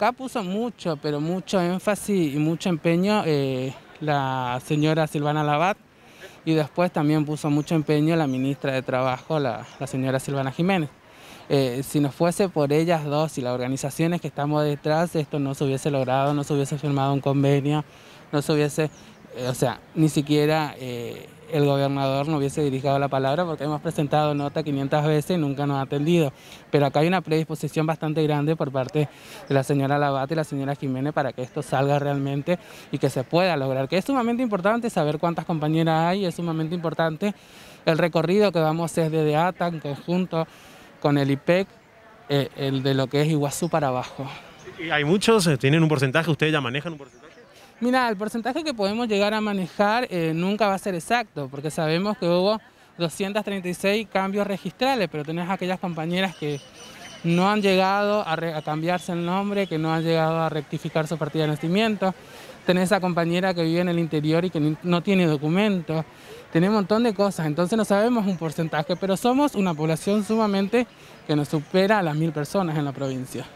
Acá puso mucho, pero mucho énfasis y mucho empeño la señora Silvana Labat, y después también puso mucho empeño la ministra de Trabajo, la señora Silvana Jiménez. Si no fuese por ellas dos y las organizaciones que estamos detrás, esto no se hubiese logrado, no se hubiese firmado un convenio, no se hubiese, o sea, ni siquiera el gobernador no hubiese dirigido la palabra, porque hemos presentado nota 500 veces y nunca nos ha atendido. Pero acá hay una predisposición bastante grande por parte de la señora Labat y la señora Jiménez para que esto salga realmente y que se pueda lograr, que es sumamente importante saber cuántas compañeras hay, es sumamente importante el recorrido que vamos a hacer desde Atan en conjunto con el IPEC, el de lo que es Iguazú para abajo. ¿Y hay muchos? ¿Tienen un porcentaje? ¿Ustedes ya manejan un porcentaje? Mira, el porcentaje que podemos llegar a manejar nunca va a ser exacto, porque sabemos que hubo 236 cambios registrales, pero tenés aquellas compañeras que no han llegado a cambiarse el nombre, que no han llegado a rectificar su partida de nacimiento, tenés a compañera que vive en el interior y que no tiene documentos, tenés un montón de cosas, entonces no sabemos un porcentaje, pero somos una población sumamente que nos supera a las 1000 personas en la provincia.